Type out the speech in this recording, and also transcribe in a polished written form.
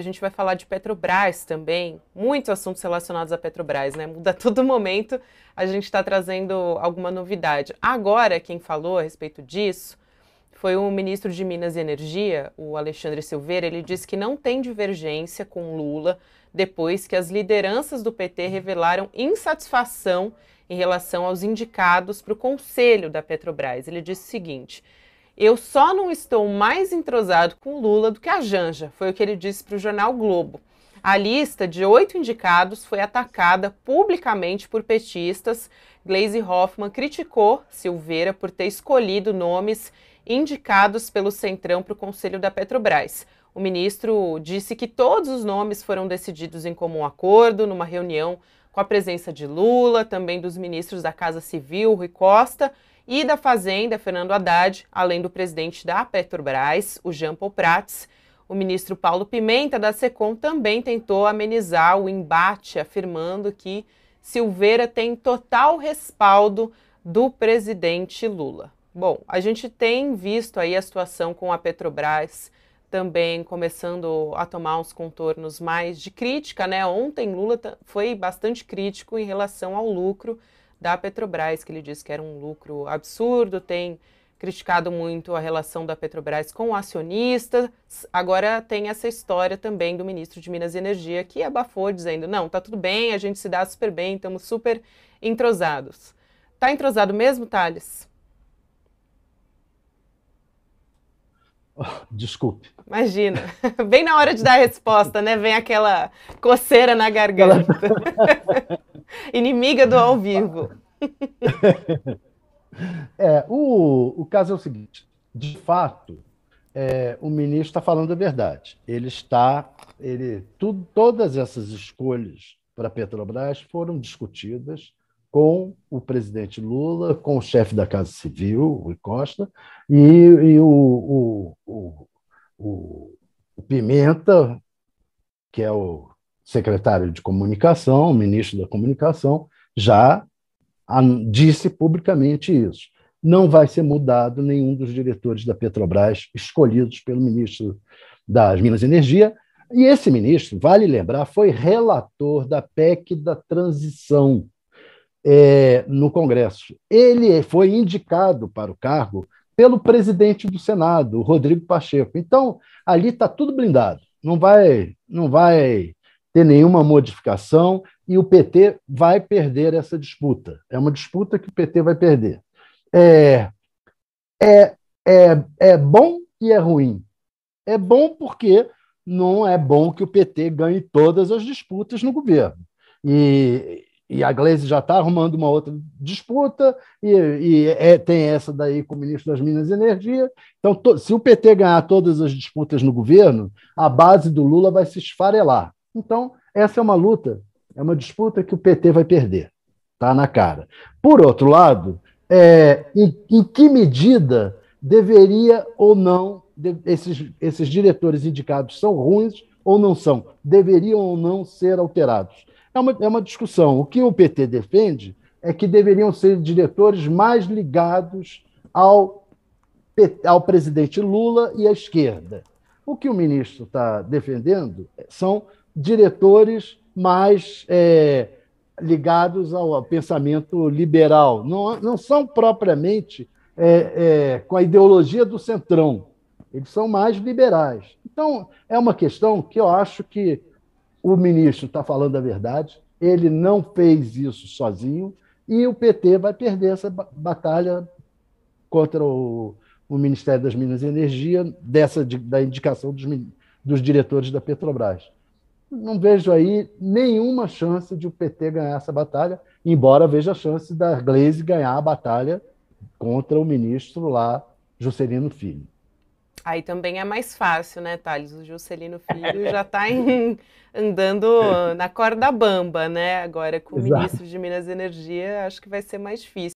A gente vai falar de Petrobras também, muitos assuntos relacionados a Petrobras, né? Muda a todo momento, a gente está trazendo alguma novidade. Agora, quem falou a respeito disso foi o ministro de Minas e Energia, o Alexandre Silveira. Ele disse que não tem divergência com Lula depois que as lideranças do PT revelaram insatisfação em relação aos indicados para o Conselho da Petrobras. Ele disse o seguinte: eu só não estou mais entrosado com Lula do que a Janja, foi o que ele disse para o Jornal Globo. A lista de 8 indicados foi atacada publicamente por petistas. Gleisi Hoffmann criticou Silveira por ter escolhido nomes indicados pelo Centrão para o Conselho da Petrobras. O ministro disse que todos os nomes foram decididos em comum acordo, numa reunião com a presença de Lula, também dos ministros da Casa Civil, Rui Costa, e da Fazenda, Fernando Haddad, além do presidente da Petrobras, o Jean Paul Prats. O ministro Paulo Pimenta, da SECOM, também tentou amenizar o embate, afirmando que Silveira tem total respaldo do presidente Lula. Bom, a gente tem visto aí a situação com a Petrobras também começando a tomar uns contornos mais de crítica, né? Ontem Lula foi bastante crítico em relação ao lucro da Petrobras, que ele disse que era um lucro absurdo, tem criticado muito a relação da Petrobras com acionistas. Agora tem essa história também do ministro de Minas e Energia, que abafou dizendo, não, tá tudo bem, a gente se dá super bem, estamos super entrosados. Tá entrosado mesmo, Thales? Desculpe. Imagina, bem na hora de dar a resposta, né? Vem aquela coceira na garganta. Inimiga do ao vivo. O caso é o seguinte: de fato, o ministro está falando a verdade. Todas essas escolhas para a Petrobras foram discutidas com o presidente Lula, com o chefe da Casa Civil, Rui Costa, e o Pimenta, que é o secretário de comunicação, ministro da comunicação, já disse publicamente isso. Não vai ser mudado nenhum dos diretores da Petrobras escolhidos pelo ministro das Minas e Energia. E esse ministro, vale lembrar, foi relator da PEC da transição no Congresso. Ele foi indicado para o cargo pelo presidente do Senado, Rodrigo Pacheco. Então, ali está tudo blindado. Não vai ter nenhuma modificação, e o PT vai perder essa disputa. É uma disputa que o PT vai perder. É bom e é ruim. É bom porque não é bom que o PT ganhe todas as disputas no governo. E a Gleisi já está arrumando uma outra disputa, tem essa daí com o ministro das Minas e Energia. Então, se o PT ganhar todas as disputas no governo, a base do Lula vai se esfarelar. Então, essa é uma luta, é uma disputa que o PT vai perder, tá na cara. Por outro lado, em que medida deveria ou não, esses diretores indicados são ruins ou não são, deveriam ou não ser alterados? É uma discussão. O que o PT defende é que deveriam ser diretores mais ligados ao presidente Lula e à esquerda. O que o ministro está defendendo são diretores mais ligados ao pensamento liberal. Não são propriamente com a ideologia do Centrão. Eles são mais liberais. Então, é uma questão que eu acho que o ministro está falando a verdade, ele não fez isso sozinho, e o PT vai perder essa batalha contra o Ministério das Minas e Energia, da indicação dos diretores da Petrobras. Não vejo aí nenhuma chance de o PT ganhar essa batalha, embora veja a chance da Gleisi ganhar a batalha contra o ministro lá, Juscelino Filho. Aí também é mais fácil, né, Thales? O Juscelino Filho já está andando na corda bamba, né? Agora, com o ministro de Minas e Energia, acho que vai ser mais difícil.